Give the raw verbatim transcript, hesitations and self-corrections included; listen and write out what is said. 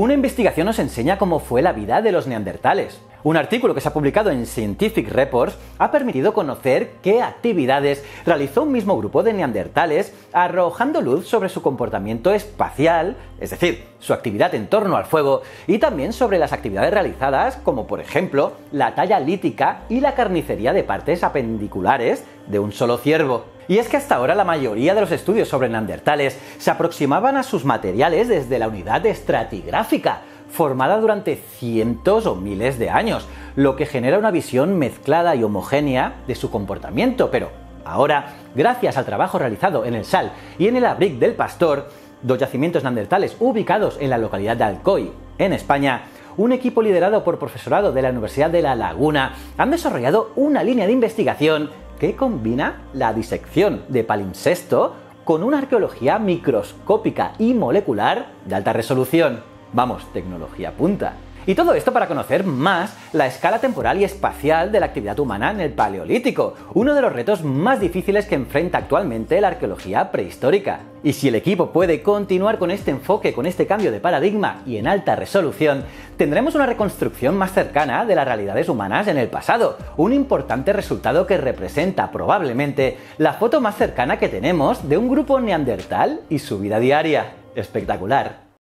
una investigación nos enseña cómo fue la vida de los neandertales. Un artículo que se ha publicado en Scientific Reports ha permitido conocer qué actividades realizó un mismo grupo de neandertales, arrojando luz sobre su comportamiento espacial, es decir, su actividad en torno al fuego, y también sobre las actividades realizadas, como por ejemplo la talla lítica y la carnicería de partes apendiculares de un solo ciervo. Y es que hasta ahora la mayoría de los estudios sobre neandertales se aproximaban a sus materiales desde la unidad estratigráfica, formada durante cientos o miles de años, lo que genera una visión mezclada y homogénea de su comportamiento. Pero ahora, gracias al trabajo realizado en El Sal y en el Abric del Pastor, dos yacimientos neandertales ubicados en la localidad de Alcoy, en España, un equipo liderado por profesorado de la Universidad de La Laguna han desarrollado una línea de investigación que combina la disección de palimpsesto con una arqueología microscópica y molecular de alta resolución. Vamos, tecnología punta. Y todo esto para conocer más la escala temporal y espacial de la actividad humana en el Paleolítico, uno de los retos más difíciles que enfrenta actualmente la arqueología prehistórica. Y si el equipo puede continuar con este enfoque, con este cambio de paradigma y en alta resolución, tendremos una reconstrucción más cercana de las realidades humanas en el pasado, un importante resultado que representa probablemente la foto más cercana que tenemos de un grupo neandertal y su vida diaria. Espectacular.